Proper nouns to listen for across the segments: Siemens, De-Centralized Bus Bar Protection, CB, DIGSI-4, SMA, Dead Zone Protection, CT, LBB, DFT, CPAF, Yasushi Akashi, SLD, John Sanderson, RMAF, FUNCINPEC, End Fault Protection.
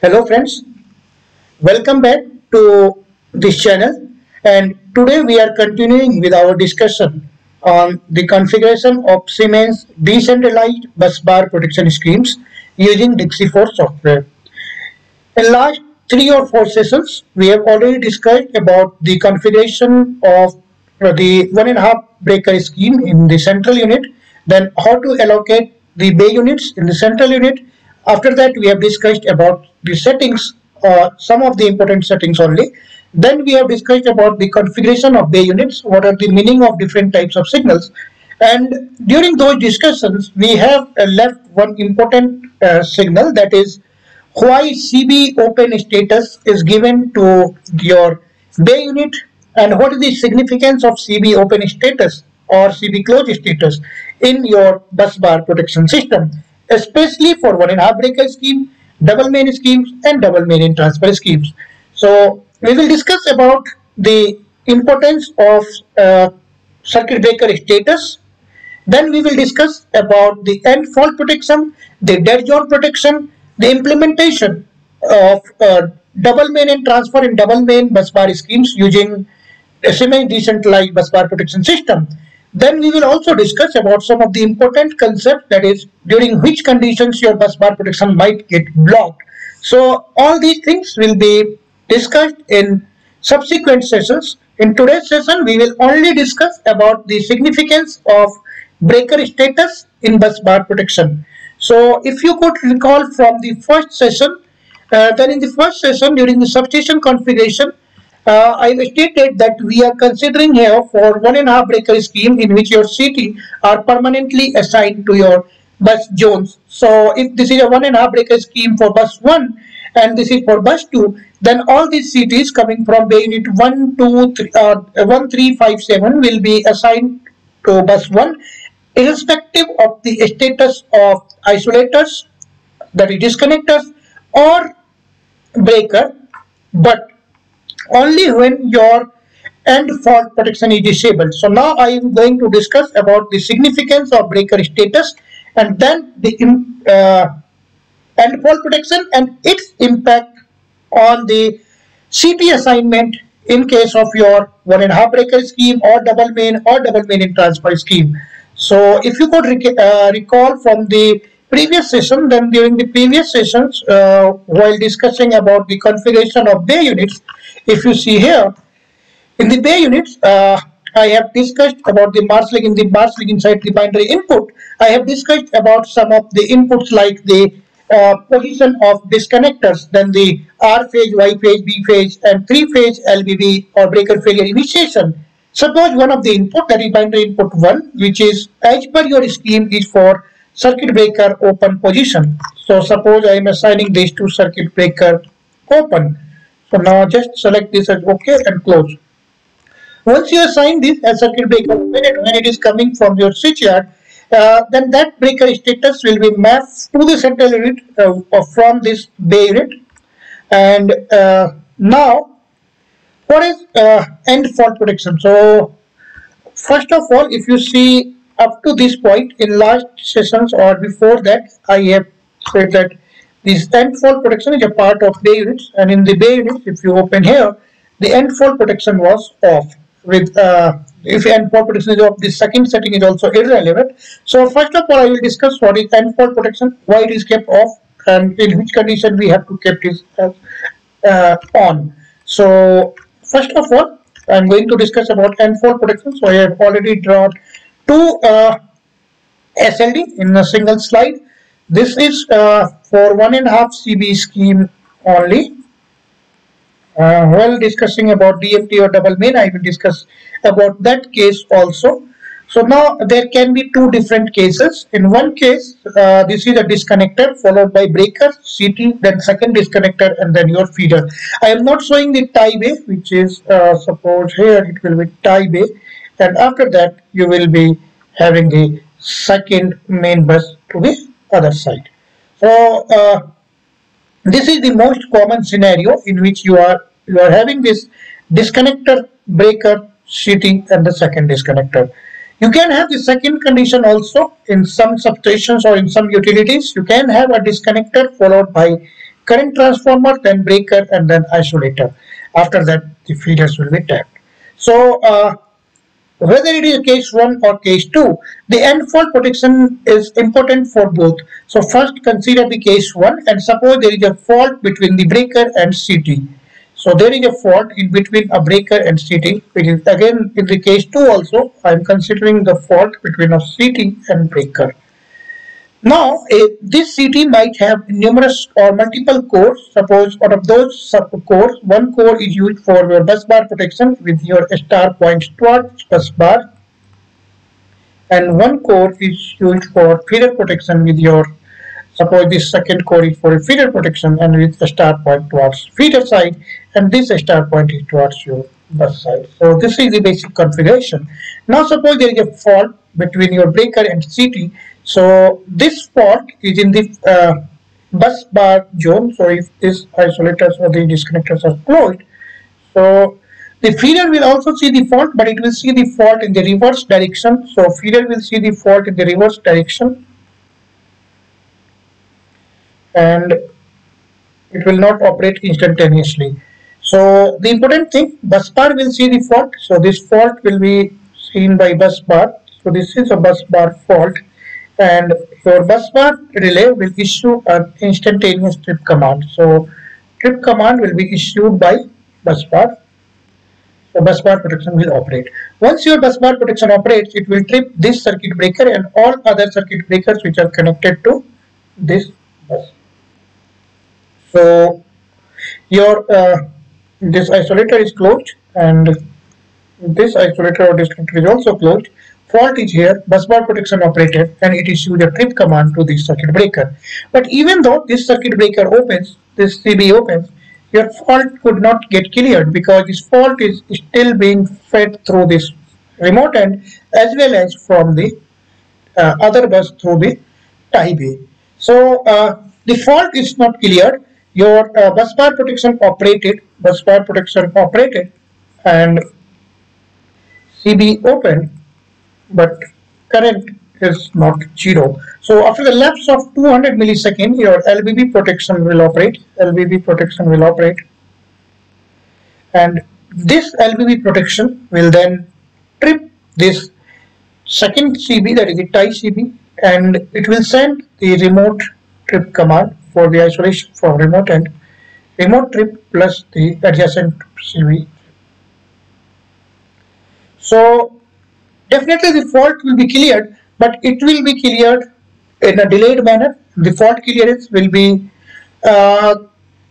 Hello friends, welcome back to this channel, and today we are continuing with our discussion on the configuration of Siemens decentralized bus bar protection schemes using DIGSI-4 software. In last 3 or 4 sessions, we have already discussed about the configuration of the 1.5 breaker scheme in the central unit, then how to allocate the bay units in the central unit. After that, we have discussed about the settings or some of the important settings only. Then we have discussed about the configuration of bay units, what are the meaning of different types of signals. And during those discussions, we have left one important signal, that is why CB open status is given to your bay unit and what is the significance of CB open status or CB close status in your bus bar protection system, especially for 1.5 breaker scheme, double main schemes and double main in transfer schemes. So we will discuss about the importance of circuit breaker status. Then we will discuss about the end fault protection, the dead zone protection, the implementation of double main and transfer in double main bus bar schemes using SMA decentralized bus bar protection system. Then we will also discuss about some of the important concepts, that is during which conditions your bus bar protection might get blocked. So all these things will be discussed in subsequent sessions. In today's session, we will only discuss about the significance of breaker status in bus bar protection. So if you could recall from the first session, then in the first session during the substation configuration, I stated that we are considering here for 1.5 breaker scheme in which your CT are permanently assigned to your bus zones. So if this is a 1.5 breaker scheme for bus 1 and this is for bus 2, then all these CTs coming from bay unit 1, 3, 5, 7 will be assigned to bus 1 irrespective of the status of isolators, that is disconnectors or breaker, but only when your end fault protection is disabled. So now I am going to discuss about the significance of breaker status and then the end fault protection and its impact on the CT assignment in case of your 1.5 breaker scheme or double main in transfer scheme. So if you could recall from the previous session, then during the previous sessions, while discussing about the configuration of bay units, if you see here, in the bay units, I have discussed about the marshalling in the marshalling inside the binary input. I have discussed about some of the inputs like the position of disconnectors, then the R phase, Y phase, B phase and 3 phase LBB or breaker failure initiation. Suppose one of the input, that is binary input 1, which is as per your scheme is for circuit breaker open position. So suppose I am assigning these to circuit breaker open. So now just select this as OK and close. Once you assign this as circuit breaker when it is coming from your switchyard, then that breaker status will be mapped to the central unit from this bay unit. And now what is end fault protection? So first of all, if you see up to this point in last sessions or before that, I have said that this end fault protection is a part of bay units, and in the bay units, if you open here, the end fault protection was off. With if end fault protection is off, the second setting is also irrelevant. So first of all, I will discuss what is end fault protection, why it is kept off, and in which condition we have to keep it on. So first of all, I am going to discuss about end fault protection. So I have already drawn two SLD in a single slide. This is for 1.5 CB scheme only. While discussing about DFT or double main, I will discuss about that case also. So now there can be two different cases. In one case, this is a disconnector followed by breaker, CT, then second disconnector and then your feeder. I am not showing the tie bay, which is suppose here it will be tie bay. And after that, you will be having the second main bus to the other side. So this is the most common scenario in which you are having this disconnector, breaker, CT, and the second disconnector. You can have the second condition also in some substations or in some utilities. You can have a disconnector followed by current transformer, then breaker, and then isolator. After that, the feeders will be tapped. So whether it is case 1 or case 2, the end fault protection is important for both. So first consider the case 1, and suppose there is a fault between the breaker and CT. So there is a fault in between a breaker and CT, which is again in the case 2 also, I am considering the fault between a CT and breaker. Now, this CT might have numerous or multiple cores. Suppose out of those sub-cores, one core is used for your bus bar protection with your star points towards bus bar, and one core is used for feeder protection with your, suppose this second core is for feeder protection and with a star point towards feeder side, and this star point is towards your bus side. So this is the basic configuration. Now suppose there is a fault between your breaker and CT. So this fault is in the bus bar zone. So if these isolators or the disconnectors are closed, so the feeder will also see the fault, but it will see the fault in the reverse direction. So feeder will see the fault in the reverse direction, and it will not operate instantaneously. So the important thing, bus bar will see the fault. So this fault will be seen by bus bar. So this is a bus bar fault. And your bus bar relay will issue an instantaneous trip command. So trip command will be issued by bus bar. So bus bar protection will operate. Once your bus bar protection operates, it will trip this circuit breaker and all other circuit breakers which are connected to this bus. So your this isolator is closed, and this isolator or disconnector is also closed. Fault is here, bus bar protection operated, and it issues a trip command to this circuit breaker. But even though this circuit breaker opens, this CB opens, your fault could not get cleared because this fault is still being fed through this remote end as well as from the other bus through the tie bay. So the fault is not cleared. Your bus bar protection operated, and CB opened, but current is not zero. So after the lapse of 200 milliseconds, your LBB protection will operate. And this LBB protection will then trip this second CB, that is the tie CB, and it will send the remote trip command for the isolation from remote end, remote trip plus the adjacent CB. So definitely the fault will be cleared, but it will be cleared in a delayed manner. The fault clearance will be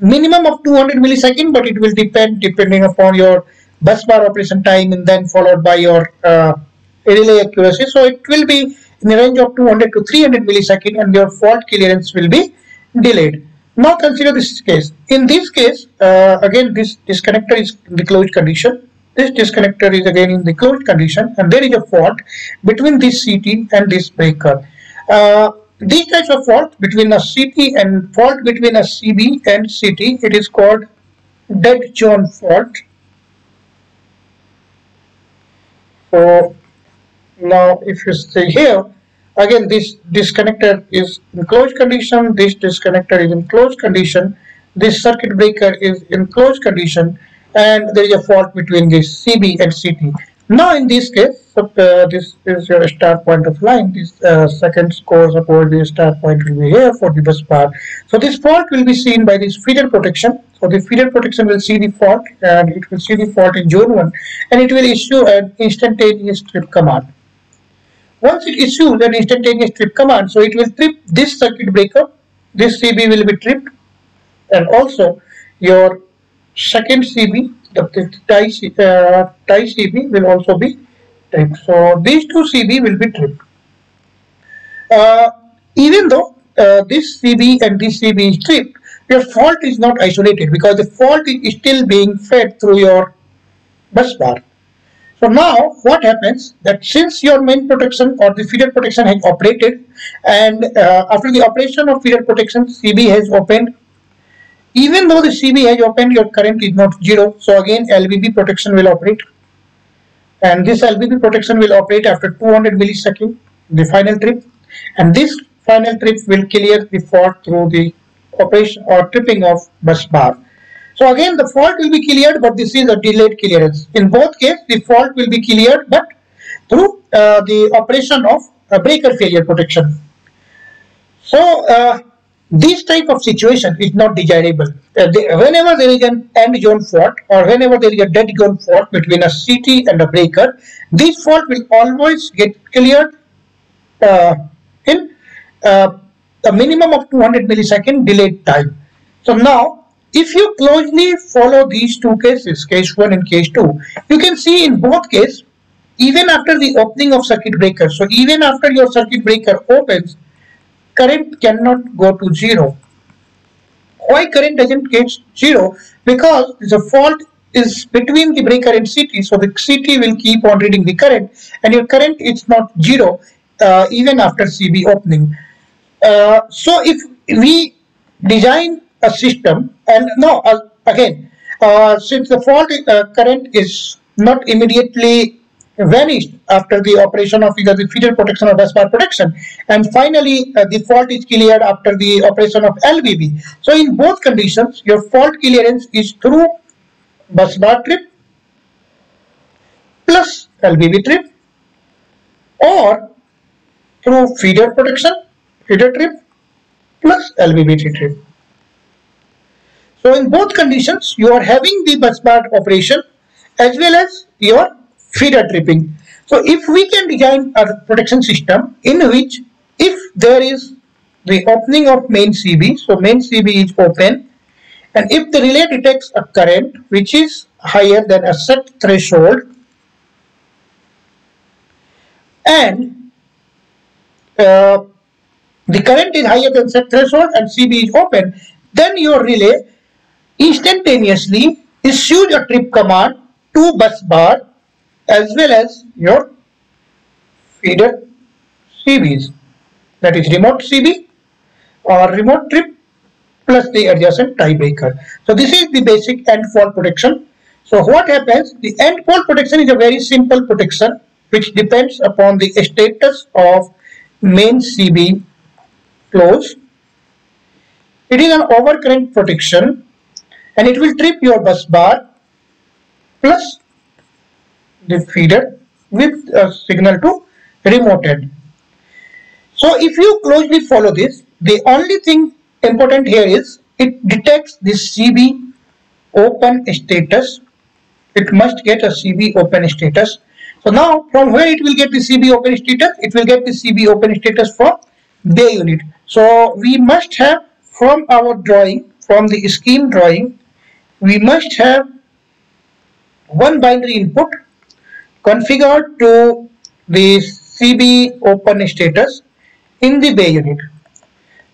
minimum of 200 milliseconds, but it will depending upon your bus bar operation time and then followed by your relay accuracy. So it will be in the range of 200 to 300 milliseconds, and your fault clearance will be delayed. Now consider this case. In this case, again this disconnector is in the closed condition. This disconnector is again in the closed condition, and there is a fault between this CT and this breaker. These types of fault between a CT and fault between a CB and CT, it is called dead zone fault. So now if you see here, again this disconnector is in closed condition, this disconnector is in closed condition, this circuit breaker is in closed condition, and there is a fault between this CB and CT. Now in this case, this is your star point of line. This second score, suppose the star point will be here for the bus bar. So this fault will be seen by this feeder protection. So the feeder protection will see the fault, and it will see the fault in zone 1, and it will issue an instantaneous trip command. Once it issues an instantaneous trip command, so it will trip this circuit breaker, this CB will be tripped, and also your second CB, the tie CB will also be tripped. So these two CB will be tripped. Even though this CB and this CB is tripped, your fault is not isolated because the fault is still being fed through your bus bar. So now what happens, that since your main protection or the feeder protection has operated, and after the operation of feeder protection, CB has opened. Even though the CB has opened, your current is not zero. So again, LBB protection will operate. And this LBB protection will operate after 200 milliseconds, the final trip. And this final trip will clear the fault through the operation or tripping of bus bar. So again the fault will be cleared, but this is a delayed clearance. In both cases the fault will be cleared but through the operation of breaker failure protection. So this type of situation is not desirable. Whenever there is an end zone fault or whenever there is a dead zone fault between a CT and a breaker, this fault will always get cleared in a minimum of 200 millisecond delayed time. So now if you closely follow these two cases, case 1 and case 2, you can see in both cases, even after the opening of circuit breaker, so even after your circuit breaker opens, current cannot go to zero. Why current doesn't get zero? Because the fault is between the breaker and CT, so the CT will keep on reading the current and your current is not zero even after CB opening. So if we design a system, and now again since the fault current is not immediately vanished after the operation of either the feeder protection or bus bar protection, and finally the fault is cleared after the operation of LBB. So in both conditions your fault clearance is through bus bar trip plus LBB trip or through feeder protection, feeder trip plus LBB trip. So in both conditions you are having the bus bar operation as well as your feeder tripping. So if we can design a protection system in which if there is the opening of main CB, so main CB is open, and if the relay detects a current which is higher than a set threshold and the current is higher than set threshold and CB is open, then your relay instantaneously issues a trip command to bus bar as well as your feeder CBs, that is remote CB or remote trip plus the adjacent tiebreaker. So this is the basic end fault protection. So what happens? The end fault protection is a very simple protection which depends upon the status of main CB close. It is an overcurrent protection and it will trip your bus bar plus the feeder with a signal to remote end. So if you closely follow this, the only thing important here is it detects this CB open status. It must get a CB open status. So now from where it will get the CB open status? It will get the CB open status from bay unit. So we must have from our drawing, from the scheme drawing, we must have one binary input configured to the CB open status in the bay unit.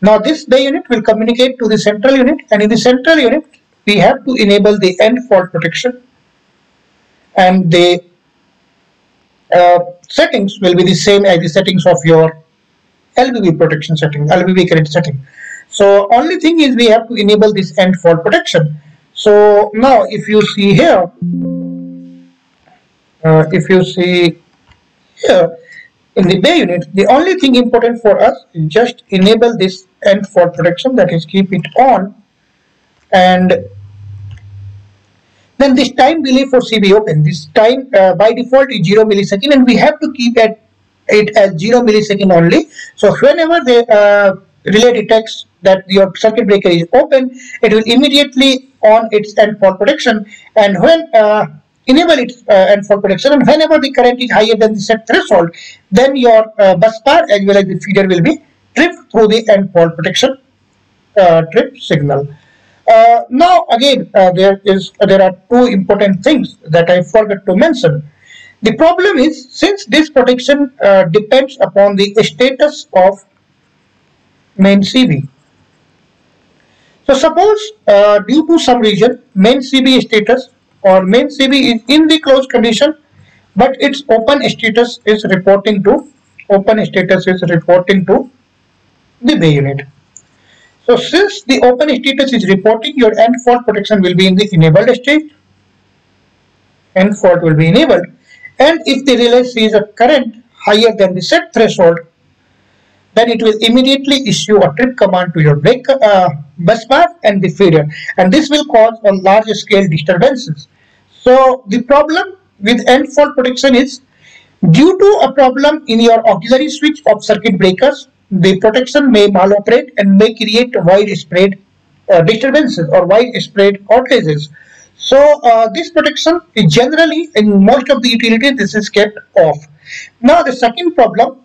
Now this bay unit will communicate to the central unit, and in the central unit we have to enable the end fault protection, and the settings will be the same as the settings of your LBB protection setting, LBB current setting. So only thing is we have to enable this end fault protection. So now if you see here, in the bay unit, the only thing important for us is just enable this end fault protection, that is keep it on, and then this time delay for CB open, this time by default is 0 millisecond and we have to keep it as 0 millisecond only. So whenever the relay detects that your circuit breaker is open, it will immediately on its end fault protection and when enable its end fault protection, and whenever the current is higher than the set threshold, then your bus bar as well as the feeder will be tripped through the end fault protection trip signal. Now again there are two important things that I forgot to mention. The problem is, since this protection depends upon the status of main CB, so suppose due to some reason main CB status or main CB is in the closed condition but its open status is reporting to the bay unit. So since the open status is reporting, your end fault protection will be in the enabled state, end fault will be enabled, and if the relay sees a current higher than the set threshold, then it will immediately issue a trip command to your brake bus bar and the failure, and this will cause on large scale disturbances. So the problem with end fault protection is due to a problem in your auxiliary switch of circuit breakers, the protection may maloperate and may create widespread disturbances or widespread outages. So this protection is generally in most of the utilities this is kept off. Now the second problem,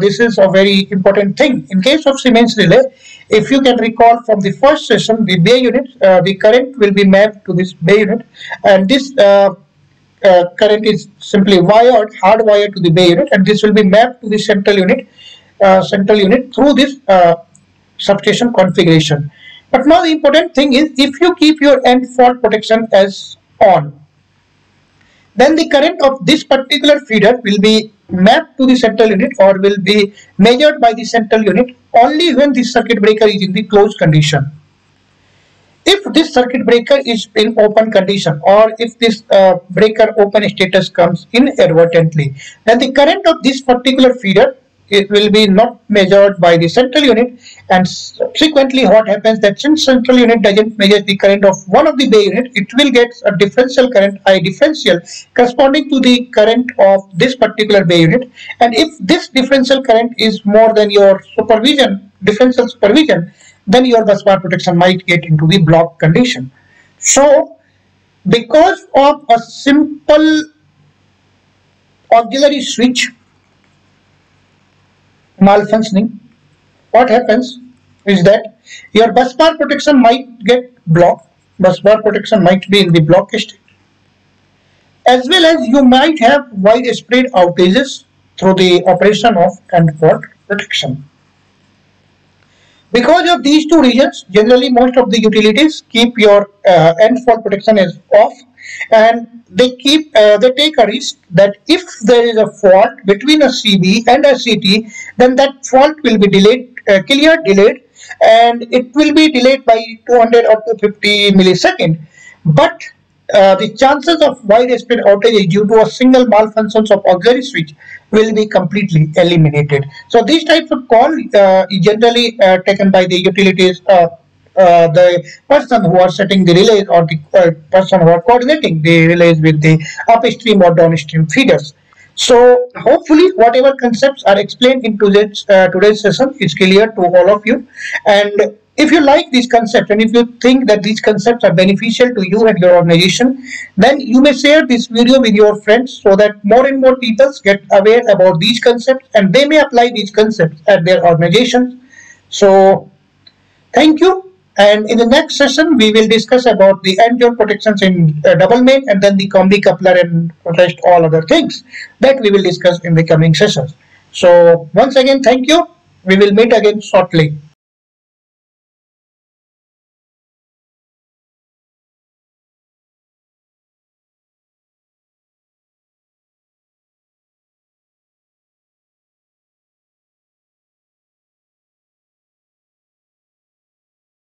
this is a very important thing. In case of Siemens relay, if you can recall from the first session, the bay unit, the current will be mapped to this bay unit, and this current is simply wired, hardwired to the bay unit, and this will be mapped to the central unit through this substation configuration. But now the important thing is, if you keep your end fault protection as on, then the current of this particular feeder will be mapped to the central unit or will be measured by the central unit only when the circuit breaker is in the closed condition. If this circuit breaker is in open condition, or if this breaker open status comes inadvertently, then the current of this particular feeder, it will be not measured by the central unit, and subsequently what happens that since central unit doesn't measure the current of one of the bay unit, it will get a differential current, I differential, corresponding to the current of this particular bay unit, and if this differential current is more than your differential supervision, then your bus bar protection might get into the block condition. So because of a simple auxiliary switch malfunctioning, what happens is that your bus bar protection might get blocked, bus bar protection might be in the block state, as well as you might have widespread outages through the operation of end fault protection. Because of these two reasons, generally most of the utilities keep your end fault protection as off, and they take a risk that if there is a fault between a CB and a CT, then that fault will be delayed, and it will be delayed by 200 or 250 milliseconds. But the chances of widespread outage due to a single malfunctions of auxiliary switch will be completely eliminated. So these types of call is generally taken by the utilities, the person who are setting the relays, or the person who are coordinating the relays with the upstream or downstream feeders. So hopefully whatever concepts are explained in today's session is clear to all of you. And if you like these concepts, and if you think that these concepts are beneficial to you and your organization, then you may share this video with your friends so that more and more people get aware about these concepts and they may apply these concepts at their organizations. So thank you, and in the next session we will discuss about the end zone protections in double main, and then the combi coupler and rest all other things that we will discuss in the coming sessions. So once again, thank you. We will meet again shortly.